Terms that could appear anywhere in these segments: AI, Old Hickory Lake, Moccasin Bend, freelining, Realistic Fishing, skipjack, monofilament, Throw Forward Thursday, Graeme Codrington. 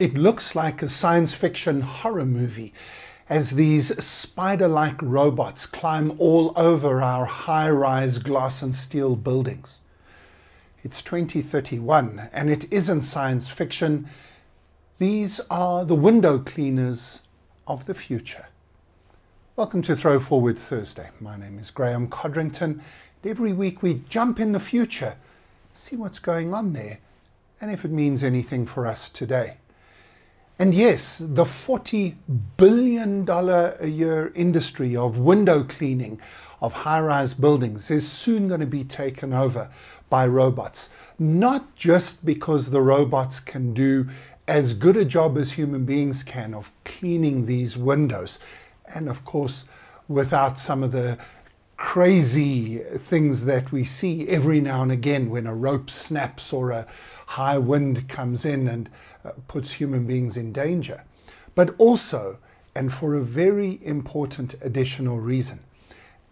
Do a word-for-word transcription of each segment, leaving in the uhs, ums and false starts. It looks like a science fiction horror movie as these spider-like robots climb all over our high-rise glass and steel buildings. It's twenty thirty-one and it isn't science fiction. These are the window cleaners of the future. Welcome to Throw Forward Thursday. My name is Graeme Codrington. Every week we jump in the future, see what's going on there, and if it means anything for us today. And yes, the forty billion dollars a year industry of window cleaning of high-rise buildings is soon going to be taken over by robots. Not just because the robots can do as good a job as human beings can of cleaning these windows, and of course without some of the crazy things that we see every now and again when a rope snaps or a high wind comes in and uh, puts human beings in danger. But also, and for a very important additional reason,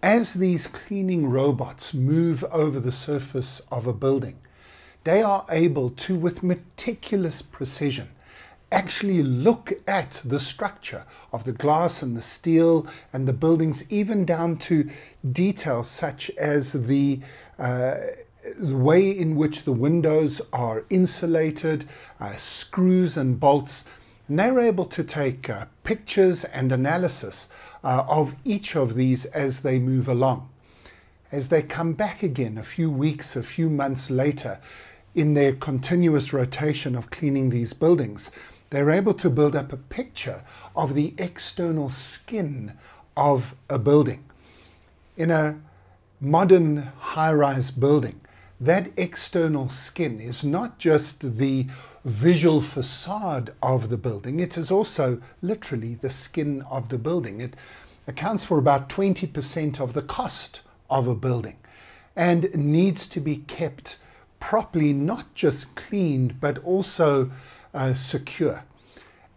as these cleaning robots move over the surface of a building, they are able to, with meticulous precision, actually look at the structure of the glass and the steel and the buildings, even down to details such as the uh, way in which the windows are insulated, uh, screws and bolts. And they're able to take uh, pictures and analysis uh, of each of these as they move along. As they come back again a few weeks, a few months later, in their continuous rotation of cleaning these buildings, they're able to build up a picture of the external skin of a building. In a modern high-rise building, that external skin is not just the visual facade of the building, it is also literally the skin of the building. It accounts for about twenty percent of the cost of a building and needs to be kept properly, not just cleaned, but also uh, secure.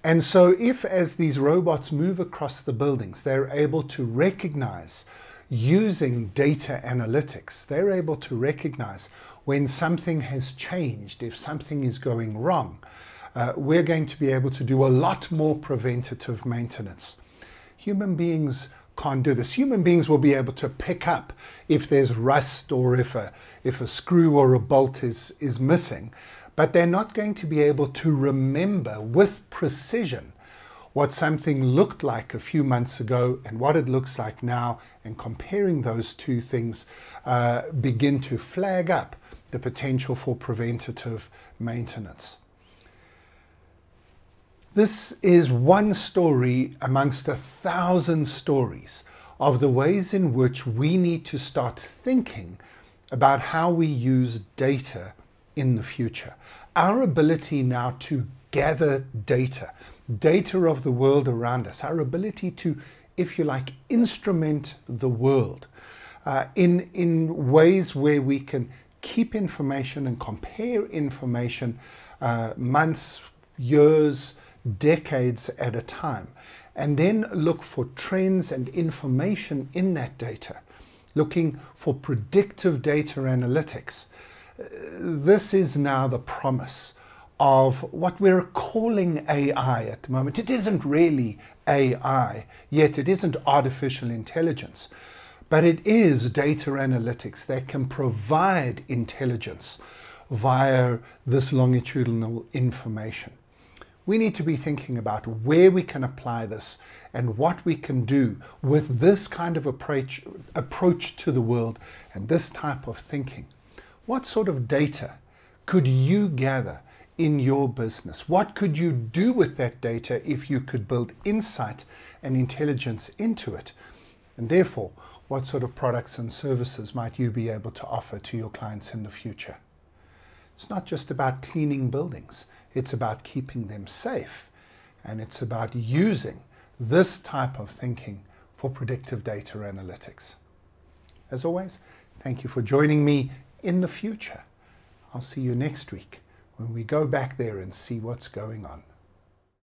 And so if, as these robots move across the buildings, they're able to recognize, using data analytics, they're able to recognize when something has changed, if something is going wrong, uh, we're going to be able to do a lot more preventative maintenance. Human beings can't do this. Human beings will be able to pick up if there's rust or if a, if a screw or a bolt is, is missing, but they're not going to be able to remember with precision what something looked like a few months ago and what it looks like now, and comparing those two things uh, begin to flag up the potential for preventative maintenance. This is one story amongst a thousand stories of the ways in which we need to start thinking about how we use data in the future. Our ability now to gather data, data of the world around us, our ability to, if you like, instrument the world uh, in, in ways where we can keep information and compare information uh, months, years, decades at a time, and then look for trends and information in that data, looking for predictive data analytics. This is now the promise of what we're calling A I at the moment. It isn't really A I, yet it isn't artificial intelligence, but it is data analytics that can provide intelligence via this longitudinal information. We need to be thinking about where we can apply this and what we can do with this kind of approach, approach to the world and this type of thinking. What sort of data could you gather in your business? What could you do with that data if you could build insight and intelligence into it? And therefore, what sort of products and services might you be able to offer to your clients in the future? It's not just about cleaning buildings. It's about keeping them safe, and it's about using this type of thinking for predictive data analytics. As always, thank you for joining me in the future. I'll see you next week when we go back there and see what's going on.